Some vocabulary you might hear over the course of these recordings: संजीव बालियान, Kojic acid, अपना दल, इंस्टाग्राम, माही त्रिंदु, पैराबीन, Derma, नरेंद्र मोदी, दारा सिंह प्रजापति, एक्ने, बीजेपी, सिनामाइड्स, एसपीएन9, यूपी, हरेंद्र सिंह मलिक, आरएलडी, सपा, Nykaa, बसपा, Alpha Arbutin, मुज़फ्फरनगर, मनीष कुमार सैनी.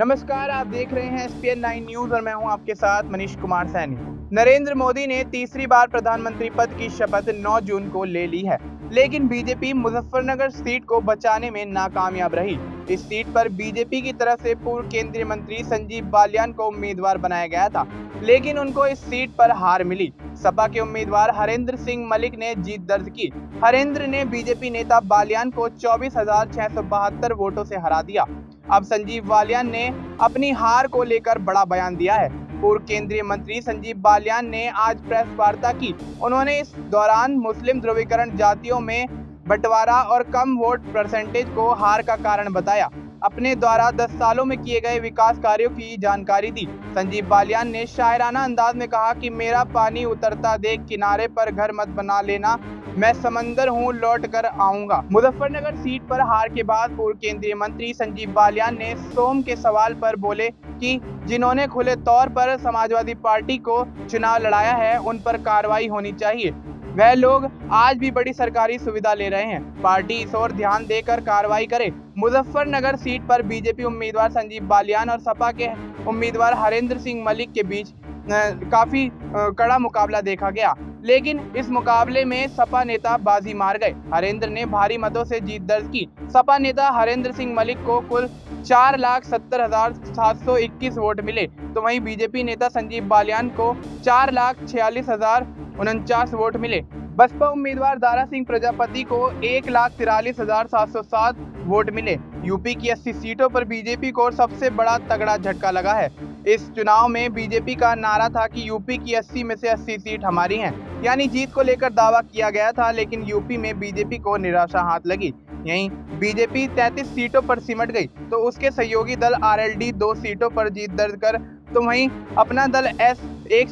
नमस्कार, आप देख रहे हैं एसपीएन9 न्यूज और मैं हूं आपके साथ मनीष कुमार सैनी। नरेंद्र मोदी ने तीसरी बार प्रधानमंत्री पद की शपथ 9 जून को ले ली है, लेकिन बीजेपी मुज़फ्फरनगर सीट को बचाने में नाकामयाब रही। इस सीट पर बीजेपी की तरफ से पूर्व केंद्रीय मंत्री संजीव बालियान को उम्मीदवार बनाया गया था, लेकिन उनको इस सीट पर हार मिली। सपा के उम्मीदवार हरेंद्र सिंह मलिक ने जीत दर्ज की। हरेंद्र ने बीजेपी नेता बालियान को 24,672 वोटों से हरा दिया। अब संजीव बालियान ने अपनी हार को लेकर बड़ा बयान दिया है। पूर्व केंद्रीय मंत्री संजीव बालियान ने आज प्रेस वार्ता की। उन्होंने इस दौरान मुस्लिम ध्रुवीकरण, जातियों में बंटवारा और कम वोट परसेंटेज को हार का कारण बताया। अपने द्वारा 10 सालों में किए गए विकास कार्यों की जानकारी दी। संजीव बालियान ने शायराना अंदाज में कहा कि मेरा पानी उतरता देख किनारे पर घर मत बना लेना, मैं समंदर हूँ, लौट कर आऊंगा। मुजफ्फरनगर सीट पर हार के बाद पूर्व केंद्रीय मंत्री संजीव बालियान ने सोम के सवाल पर बोले कि जिन्होंने खुले तौर पर समाजवादी पार्टी को चुनाव लड़ाया है उन पर कार्रवाई होनी चाहिए। वह लोग आज भी बड़ी सरकारी सुविधा ले रहे हैं, पार्टी इस ओर ध्यान देकर कार्रवाई करे। मुजफ्फरनगर सीट पर बीजेपी उम्मीदवार संजीव बालियान और सपा के उम्मीदवार हरेंद्र सिंह मलिक के बीच काफी कड़ा मुकाबला देखा गया, लेकिन इस मुकाबले में सपा नेता बाजी मार गए। हरेंद्र ने भारी मतों से जीत दर्ज की। सपा नेता हरेंद्र सिंह मलिक को कुल 4,70,721 वोट मिले, तो वहीं बीजेपी नेता संजीव बालियान को 4,46,049 वोट मिले। बसपा उम्मीदवार दारा सिंह प्रजापति को 1,43,707 वोट मिले। यूपी की 80 सीटों पर बीजेपी को सबसे बड़ा तगड़ा झटका लगा है। इस चुनाव में बीजेपी का नारा था कि यूपी की 80 में से 80 सीट हमारी हैं, यानी जीत को लेकर दावा किया गया था, लेकिन यूपी में बीजेपी को निराशा हाथ लगी। यहीं बीजेपी 33 सीटों पर सिमट गई, तो उसके सहयोगी दल आरएलडी 2 सीटों पर जीत दर्ज कर, तो वहीं अपना दल 1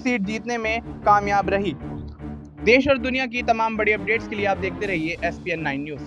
सीट जीतने में कामयाब रही। देश और दुनिया की तमाम बड़ी अपडेट्स के लिए आप देखते रहिए एसपीएन9 न्यूज।